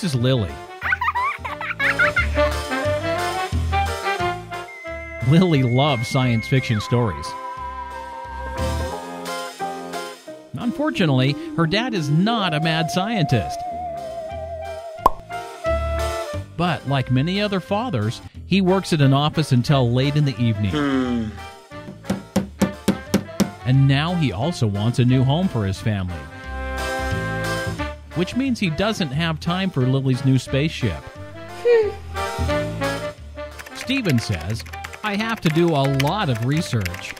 this is Lily. Lily loves science fiction stories. Unfortunately, her dad is not a mad scientist. But like many other fathers, he works at an office until late in the evening. And now he also wants a new home for his family, which means he doesn't have time for Lily's new spaceship. Stephen says, "I have to do a lot of research.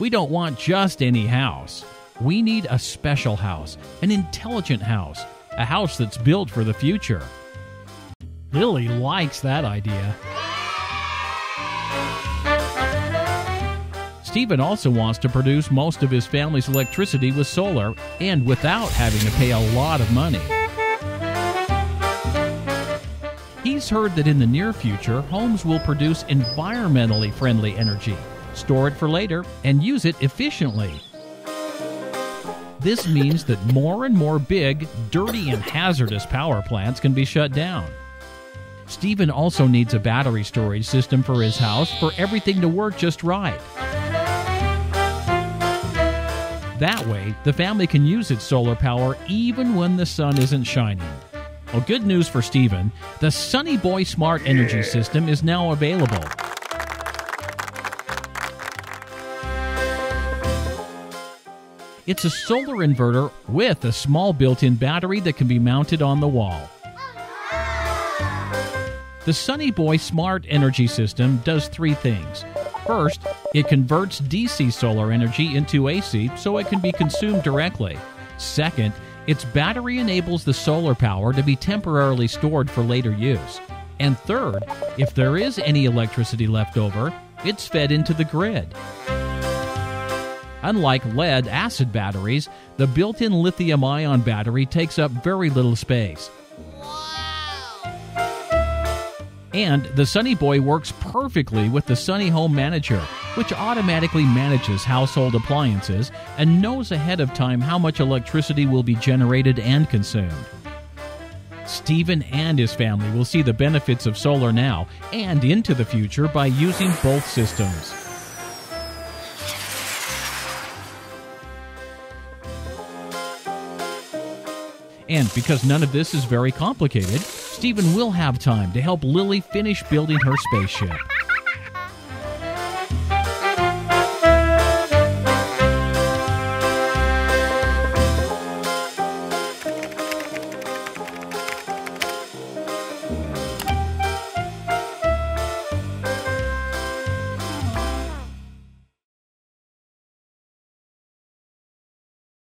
We don't want just any house. We need a special house, an intelligent house, a house that's built for the future." Lily likes that idea. Stephen also wants to produce most of his family's electricity with solar and without having to pay a lot of money. He's heard that in the near future, homes will produce environmentally friendly energy, store it for later, and use it efficiently. This means that more and more big, dirty, and hazardous power plants can be shut down. Stephen also needs a battery storage system for his house for everything to work just right. That way, the family can use its solar power even when the sun isn't shining. Well, good news for Stephen, the Sunny Boy Smart Energy System is now available. It's a solar inverter with a small built-in battery that can be mounted on the wall. The Sunny Boy Smart Energy System does three things. First, it converts DC solar energy into AC so it can be consumed directly. Second, its battery enables the solar power to be temporarily stored for later use. And third, if there is any electricity left over, it's fed into the grid. Unlike lead-acid batteries, the built-in lithium-ion battery takes up very little space. And the Sunny Boy works perfectly with the Sunny Home Manager, which automatically manages household appliances and knows ahead of time how much electricity will be generated and consumed. Stephen and his family will see the benefits of solar now and into the future by using both systems. And because none of this is very complicated, Stephen will have time to help Lily finish building her spaceship.